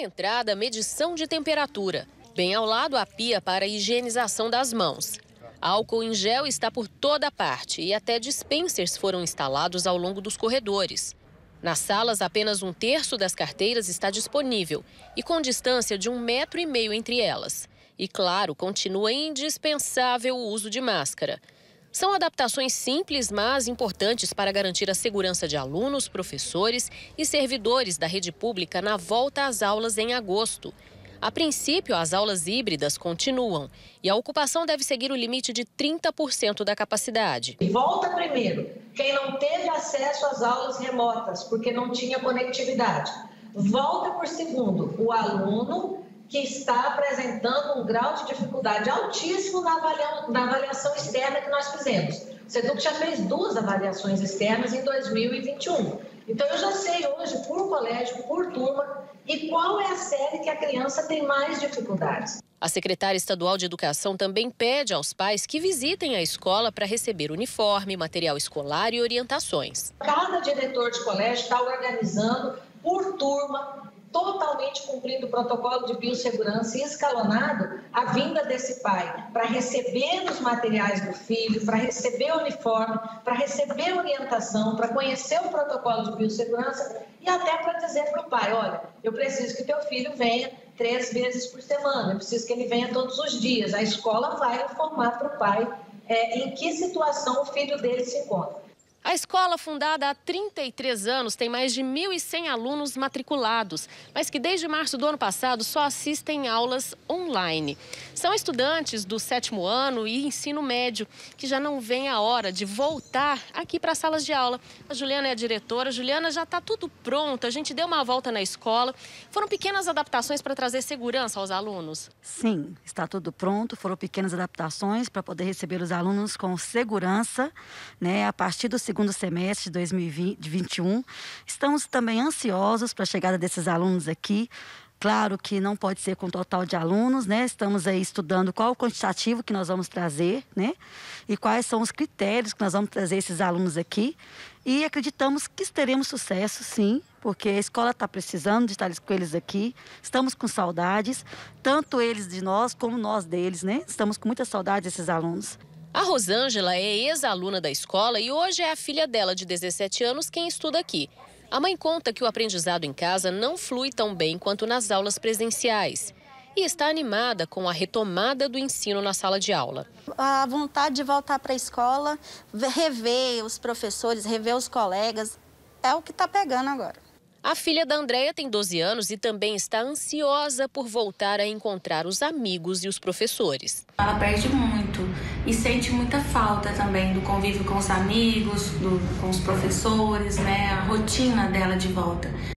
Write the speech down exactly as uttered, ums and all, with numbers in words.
Na entrada, medição de temperatura. Bem ao lado, a pia para a higienização das mãos. Álcool em gel está por toda parte e até dispensers foram instalados ao longo dos corredores. Nas salas, apenas um terço das carteiras está disponível e com distância de um metro e meio entre elas. E, claro, continua indispensável o uso de máscara. São adaptações simples, mas importantes para garantir a segurança de alunos, professores e servidores da rede pública na volta às aulas em agosto. A princípio, as aulas híbridas continuam e a ocupação deve seguir o limite de trinta por cento da capacidade. Volta primeiro quem não teve acesso às aulas remotas, porque não tinha conectividade. Volta por segundo o aluno que está apresentando um grau de dificuldade altíssimo na avaliação, na avaliação externa que nós fizemos. O CEDUC já fez duas avaliações externas em dois mil e vinte e um. Então, eu já sei hoje, por colégio, por turma, e qual é a série que a criança tem mais dificuldades. A secretária estadual de Educação também pede aos pais que visitem a escola para receber uniforme, material escolar e orientações. Cada diretor de colégio está organizando por turma, totalmente cumprindo o protocolo de biossegurança e escalonado, a vinda desse pai para receber os materiais do filho, para receber o uniforme, para receber orientação, para conhecer o protocolo de biossegurança e até para dizer para o pai, olha, eu preciso que teu filho venha três vezes por semana, eu preciso que ele venha todos os dias. A escola vai informar para o pai é, em que situação o filho dele se encontra. A escola, fundada há trinta e três anos, tem mais de mil e cem alunos matriculados, mas que desde março do ano passado só assistem aulas online. São estudantes do sétimo ano e ensino médio, que já não vem a hora de voltar aqui para as salas de aula. A Juliana é a diretora. Juliana, já está tudo pronto, a gente deu uma volta na escola. Foram pequenas adaptações para trazer segurança aos alunos? Sim, está tudo pronto, foram pequenas adaptações para poder receber os alunos com segurança, né, a partir do segundo semestre de dois mil e vinte e um. Estamos também ansiosos para a chegada desses alunos aqui. Claro que não pode ser com o total de alunos, né? Estamos aí estudando qual o quantitativo que nós vamos trazer, né? E quais são os critérios que nós vamos trazer esses alunos aqui. E acreditamos que teremos sucesso, sim, porque a escola está precisando de estar com eles aqui. Estamos com saudades, tanto eles de nós como nós deles, né? Estamos com muita saudade desses alunos. A Rosângela é ex-aluna da escola e hoje é a filha dela, de dezessete anos, quem estuda aqui. A mãe conta que o aprendizado em casa não flui tão bem quanto nas aulas presenciais. E está animada com a retomada do ensino na sala de aula. A vontade de voltar para a escola, rever os professores, rever os colegas, é o que está pegando agora. A filha da Andréia tem doze anos e também está ansiosa por voltar a encontrar os amigos e os professores. Ela perde muito e sente muita falta também do convívio com os amigos, do, com os professores, né? A rotina dela de volta.